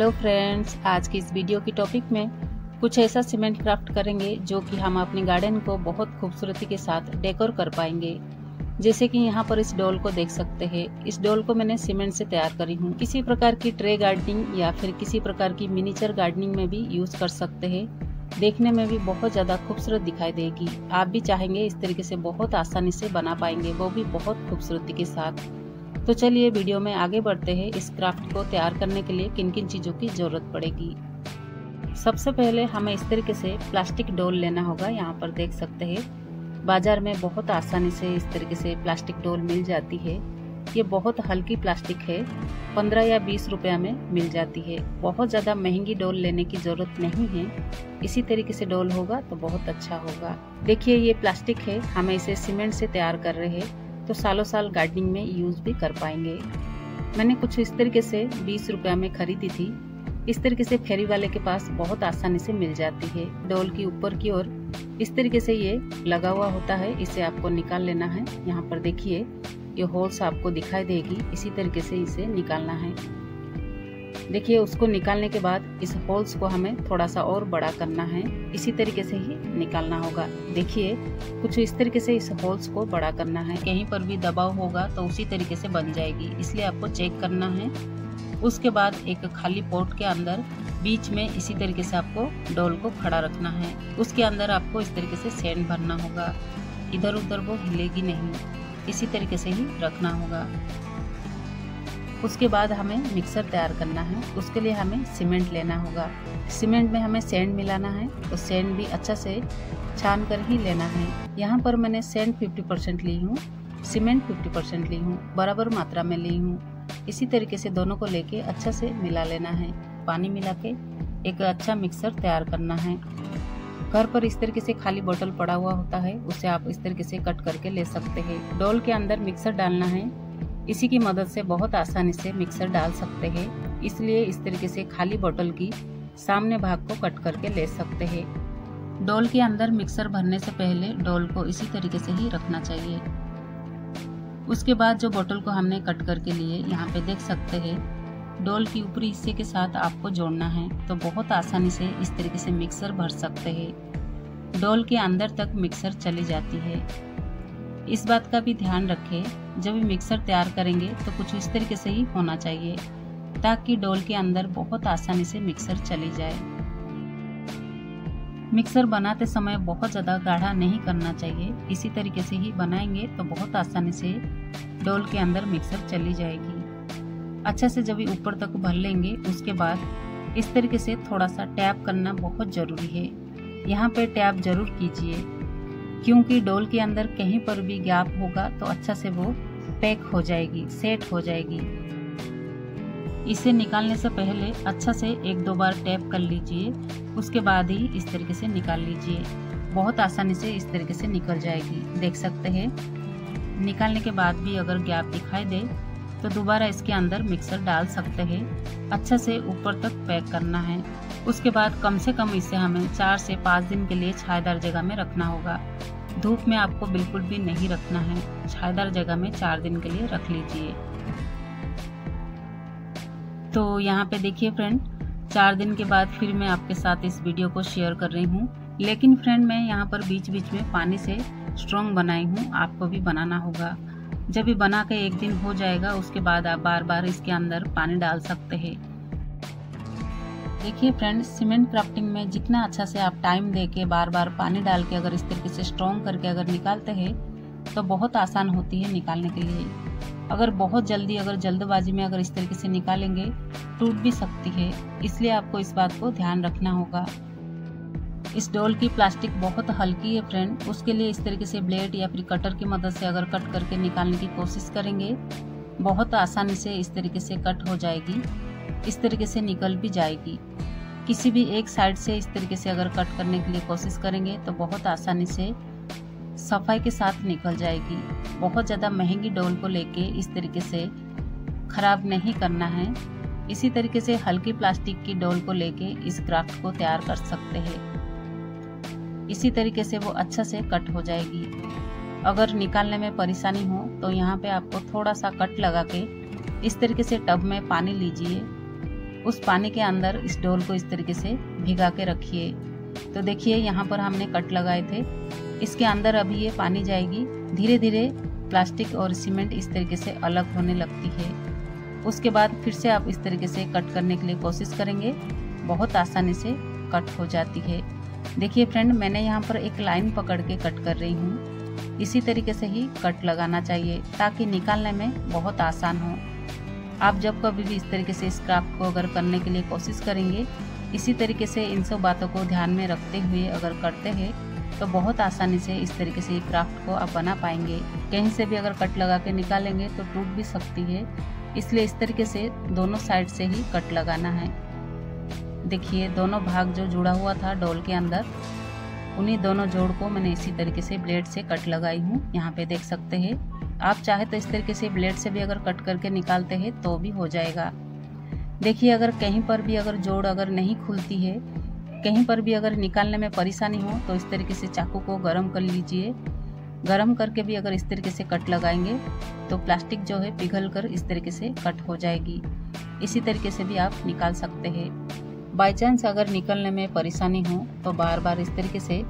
Hello friends, आज की इस वीडियो की टॉपिक में कुछ ऐसा सीमेंट क्राफ्ट करेंगे जो कि हम अपने गार्डन को बहुत खूबसूरती के साथ डेकोर कर पाएंगे। जैसे कि यहाँ पर इस डॉल को देख सकते हैं। इस डॉल को मैंने सीमेंट से तैयार करी हूँ। किसी प्रकार की ट्रे गार्डनिंग या फिर किसी प्रकार की मिनीचर गार्डनिंग में भी यूज़ कर सकते हैं। देखने में भी बहुत ज़्यादा खूबसूरत दिखाई देगी। आप भी चाहेंगे इस तरीके से बहुत आसानी से बना पाएंगे, वो भी बहुत खूबसूरती के साथ। तो चलिए वीडियो में आगे बढ़ते हैं। इस क्राफ्ट को तैयार करने के लिए किन किन चीज़ों की ज़रूरत पड़ेगी। सबसे पहले हमें इस तरीके से प्लास्टिक डोल लेना होगा। यहाँ पर देख सकते हैं बाज़ार में बहुत आसानी से इस तरीके से प्लास्टिक डोल मिल जाती है। ये बहुत हल्की प्लास्टिक है, 15 या 20 रुपया में मिल जाती है। बहुत ज़्यादा महंगी डोल लेने की ज़रूरत नहीं है। इसी तरीके से डोल होगा तो बहुत अच्छा होगा। देखिए ये प्लास्टिक है, हमें इसे सीमेंट से तैयार कर रहे हैं तो सालों साल गार्डनिंग में यूज़ भी कर पाएंगे। मैंने कुछ इस तरीके से 20 रुपया में खरीदी थी। इस तरीके से फेरी वाले के पास बहुत आसानी से मिल जाती है। डोल की ऊपर की ओर इस तरीके से ये लगा हुआ होता है, इसे आपको निकाल लेना है। यहाँ पर देखिए ये होल्स आपको दिखाई देगी। इसी तरीके से इसे निकालना है। देखिए उसको निकालने के बाद इस होल्स को हमें थोड़ा सा और बड़ा करना है। इसी तरीके से ही निकालना होगा। देखिए कुछ इस तरीके से इस होल्स को बड़ा करना है। कहीं पर भी दबाव होगा तो उसी तरीके से बन जाएगी, इसलिए आपको चेक करना है। उसके बाद एक खाली पॉट के अंदर बीच में इसी तरीके से आपको डोल को खड़ा रखना है। उसके अंदर आपको इस तरीके से सैंड भरना होगा, इधर उधर वो हिलेगी नहीं, इसी तरीके से ही रखना होगा। उसके बाद हमें मिक्सर तैयार करना है। उसके लिए हमें सीमेंट लेना होगा। सीमेंट में हमें सैंड मिलाना है और सैंड भी अच्छा से छान कर ही लेना है। यहाँ पर मैंने सैंड 50% ली हूँ, सीमेंट 50% ली हूँ, बराबर मात्रा में ली हूँ। इसी तरीके से दोनों को लेके अच्छा से मिला लेना है। पानी मिला के एक अच्छा मिक्सर तैयार करना है। घर पर इस तरीके से खाली बोतल पड़ा हुआ होता है, उसे आप इस तरीके से कट करके ले सकते हैं। डोल के अंदर मिक्सर डालना है। इसी की मदद से बहुत आसानी से मिक्सर डाल सकते हैं, इसलिए इस तरीके से खाली बोतल की सामने भाग को कट करके ले सकते हैं। डोल के अंदर मिक्सर भरने से पहले डोल को इसी तरीके से ही रखना चाहिए। उसके बाद जो बोतल को हमने कट करके लिए, यहाँ पे देख सकते हैं, डोल की ऊपरी हिस्से के साथ आपको जोड़ना है तो बहुत आसानी से इस तरीके से मिक्सर भर सकते हैं। डोल के अंदर तक मिक्सर चली जाती है। इस बात का भी ध्यान रखें, जब भी मिक्सर तैयार करेंगे तो कुछ इस तरीके से ही होना चाहिए ताकि डोल के अंदर बहुत आसानी से मिक्सर चली जाए। मिक्सर बनाते समय बहुत ज़्यादा गाढ़ा नहीं करना चाहिए। इसी तरीके से ही बनाएंगे तो बहुत आसानी से डोल के अंदर मिक्सर चली जाएगी। अच्छा से जब ऊपर तक भर लेंगे, उसके बाद इस तरीके से थोड़ा सा टैप करना बहुत ज़रूरी है। यहाँ पे टैप ज़रूर कीजिए, क्योंकि डोल के अंदर कहीं पर भी गैप होगा तो अच्छा से वो पैक हो जाएगी, सेट हो जाएगी। इसे निकालने से पहले अच्छा से एक दो बार टैप कर लीजिए, उसके बाद ही इस तरीके से निकाल लीजिए। बहुत आसानी से इस तरीके से निकल जाएगी। देख सकते हैं निकालने के बाद भी अगर गैप दिखाई दे तो दोबारा इसके अंदर मिक्सर डाल सकते हैं। अच्छा से ऊपर तक पैक करना है। उसके बाद कम से कम इसे हमें 4 से 5 दिन के लिए छायादार जगह में रखना होगा। धूप में आपको बिल्कुल भी नहीं रखना है। छायादार जगह में 4 दिन के लिए रख लीजिए। तो यहाँ पे देखिए फ्रेंड, 4 दिन के बाद फिर मैं आपके साथ इस वीडियो को शेयर कर रही हूँ। लेकिन फ्रेंड मैं यहाँ पर बीच बीच में पानी से स्ट्रॉन्ग बनाई हूँ, आपको भी बनाना होगा। जब भी बना के एक दिन हो जाएगा, उसके बाद आप बार बार इसके अंदर पानी डाल सकते हैं। देखिए फ्रेंड्स, सीमेंट क्राफ्टिंग में जितना अच्छा से आप टाइम दे के बार बार पानी डाल के अगर इस तरीके से स्ट्रॉन्ग करके अगर निकालते हैं तो बहुत आसान होती है निकालने के लिए। अगर बहुत जल्दी अगर जल्दबाजी में अगर इस तरीके से निकालेंगे टूट भी सकती है, इसलिए आपको इस बात को ध्यान रखना होगा। इस डोल की प्लास्टिक बहुत हल्की है फ्रेंड, उसके लिए इस तरीके से ब्लेड या फिर कटर की मदद से अगर कट करके निकालने की कोशिश करेंगे बहुत आसानी से इस तरीके से कट हो जाएगी। इस तरीके से निकल भी जाएगी। किसी भी एक साइड से इस तरीके से अगर कट करने के लिए कोशिश करेंगे तो बहुत आसानी से सफाई के साथ निकल जाएगी। बहुत ज़्यादा महंगी डोल को लेके इस तरीके से ख़राब नहीं करना है। इसी तरीके से हल्की प्लास्टिक की डोल को लेके इस क्राफ्ट को तैयार कर सकते हैं। इसी तरीके से वो अच्छा से कट हो जाएगी। अगर निकालने में परेशानी हो तो यहाँ पे आपको थोड़ा सा कट लगा के इस तरीके से टब में पानी लीजिए। उस पानी के अंदर इस डोल को इस तरीके से भिगा के रखिए। तो देखिए यहाँ पर हमने कट लगाए थे, इसके अंदर अभी ये पानी जाएगी। धीरे धीरे प्लास्टिक और सीमेंट इस तरीके से अलग होने लगती है। उसके बाद फिर से आप इस तरीके से कट करने के लिए कोशिश करेंगे, बहुत आसानी से कट हो जाती है। देखिए फ्रेंड, मैंने यहाँ पर एक लाइन पकड़ के कट कर रही हूँ। इसी तरीके से ही कट लगाना चाहिए ताकि निकालने में बहुत आसान हो। आप जब कभी भी इस तरीके से स्क्रैप को अगर करने के लिए कोशिश करेंगे, इसी तरीके से इन सब बातों को ध्यान में रखते हुए अगर करते हैं तो बहुत आसानी से इस तरीके से ये क्राफ्ट को आप बना पाएंगे। कहीं से भी अगर कट लगा के निकालेंगे तो टूट भी सकती है, इसलिए इस तरीके से दोनों साइड से ही कट लगाना है। देखिए दोनों भाग जो जुड़ा हुआ था डोल के अंदर, उन्हीं दोनों जोड़ को मैंने इसी तरीके से ब्लेड से कट लगाई हूँ। यहाँ पे देख सकते हैं। आप चाहे तो इस तरीके से ब्लेड से भी अगर कट करके निकालते हैं तो भी हो जाएगा। देखिए अगर कहीं पर भी अगर जोड़ अगर नहीं खुलती है, कहीं पर भी अगर निकालने में परेशानी हो, तो इस तरीके से चाकू को गर्म कर लीजिए। गर्म करके भी अगर इस तरीके से कट लगाएंगे तो प्लास्टिक जो है पिघल कर इस तरीके से कट हो जाएगी। इसी तरीके से भी आप निकाल सकते हैं। बाई चांस अगर निकलने में परेशानी हो तो बार बार इस तरीके से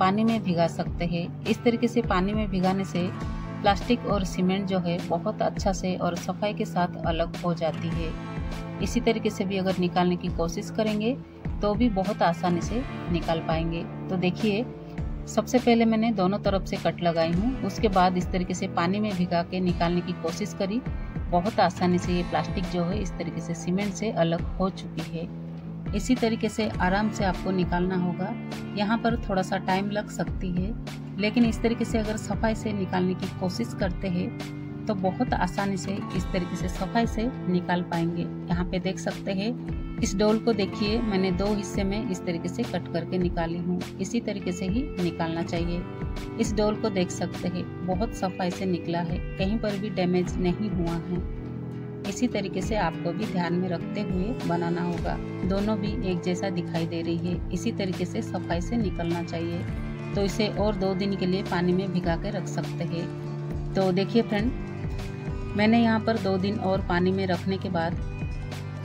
पानी में भिगा सकते हैं। इस तरीके से पानी में भिगाने से प्लास्टिक और सीमेंट जो है बहुत अच्छा से और सफाई के साथ अलग हो जाती है। इसी तरीके से भी अगर निकालने की कोशिश करेंगे तो भी बहुत आसानी से निकाल पाएंगे। तो देखिए सबसे पहले मैंने दोनों तरफ से कट लगाई हूँ, उसके बाद इस तरीके से पानी में भिगा के निकालने की कोशिश करी। बहुत आसानी से ये प्लास्टिक जो है इस तरीके से सीमेंट से अलग हो चुकी है। इसी तरीके से आराम से आपको निकालना होगा। यहाँ पर थोड़ा सा टाइम लग सकती है, लेकिन इस तरीके से अगर सफाई से निकालने की कोशिश करते हैं तो बहुत आसानी से इस तरीके से सफाई से निकाल पाएंगे। यहाँ पे देख सकते हैं। इस डोल को देखिए मैंने दो हिस्से में इस तरीके से कट करके निकाली हूँ। इसी तरीके से ही निकालना चाहिए। इस डोल को देख सकते हैं, बहुत सफाई से निकला है, कहीं पर भी डैमेज नहीं हुआ है। इसी तरीके से आपको भी ध्यान में रखते हुए बनाना होगा। दोनों भी एक जैसा दिखाई दे रही है। इसी तरीके से सफाई से निकलना चाहिए। तो इसे और 2 दिन के लिए पानी में भिगा के रख सकते हैं। तो देखिए फ्रेंड, मैंने यहाँ पर 2 दिन और पानी में रखने के बाद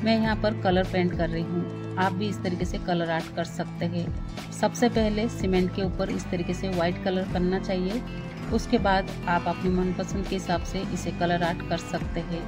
मैं यहाँ पर कलर पेंट कर रही हूँ। आप भी इस तरीके से कलर आर्ट कर सकते हैं। सबसे पहले सीमेंट के ऊपर इस तरीके से वाइट कलर करना चाहिए। उसके बाद आप अपने मनपसंद के हिसाब से इसे कलर आर्ट कर सकते हैं।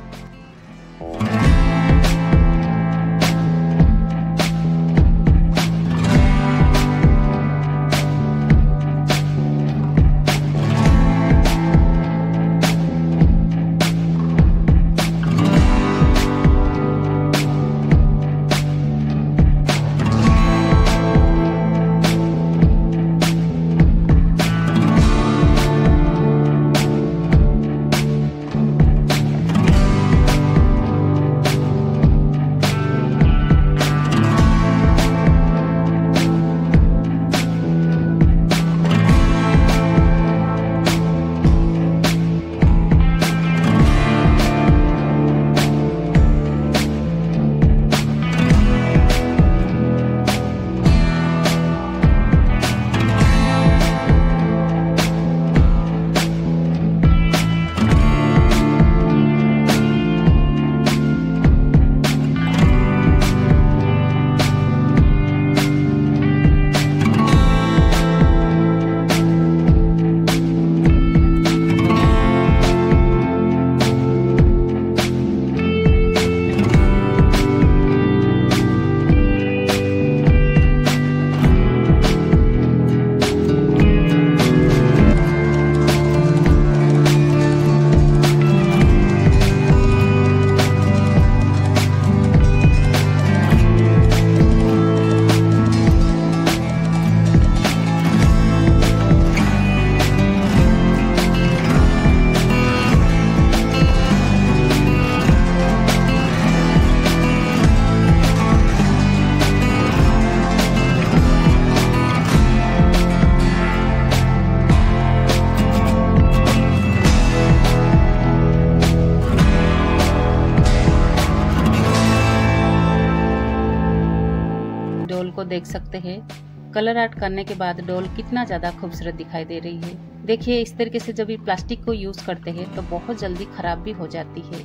को देख सकते हैं। कलर आर्ट करने के बाद डॉल कितना ज्यादा खूबसूरत दिखाई दे रही है। देखिए इस तरीके से जब ये प्लास्टिक को यूज करते हैं तो बहुत जल्दी खराब भी हो जाती है।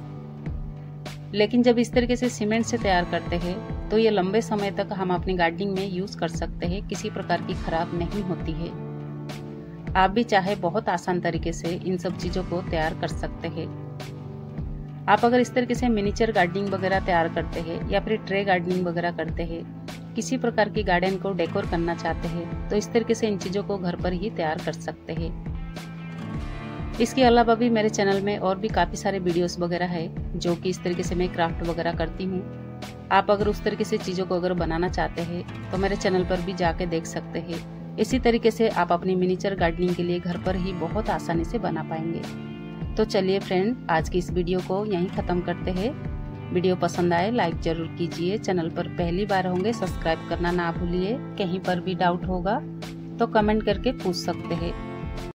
लेकिन जब इस तरीके से सीमेंट से तैयार करते हैं तो ये लंबे समय तक हम अपनी गार्डनिंग में यूज़ कर सकते हैं, किसी प्रकार की खराब नहीं होती है। आप भी चाहे बहुत आसान तरीके से इन सब चीज़ों को तैयार कर सकते हैं। आप अगर इस तरीके से मिनीचर गार्डनिंग वगैरह तैयार करते हैं या फिर ट्रे गार्डनिंग वगैरह करते हैं, किसी प्रकार की गार्डन को डेकोर करना चाहते हैं, तो इस तरीके से इन चीज़ों को घर पर ही तैयार कर सकते हैं। इसके अलावा भी मेरे चैनल में और भी काफ़ी सारे वीडियोस वगैरह है जो कि इस तरीके से मैं क्राफ्ट वगैरह करती हूँ। आप अगर उस तरीके से चीज़ों को अगर बनाना चाहते हैं तो मेरे चैनल पर भी जाके देख सकते हैं। इसी तरीके से आप अपनी मिनीचर गार्डनिंग के लिए घर पर ही बहुत आसानी से बना पाएंगे। तो चलिए फ्रेंड, आज की इस वीडियो को यहीं ख़त्म करते हैं। वीडियो पसंद आए लाइक ज़रूर कीजिए। चैनल पर पहली बार होंगे सब्सक्राइब करना ना भूलिए। कहीं पर भी डाउट होगा तो कमेंट करके पूछ सकते हैं।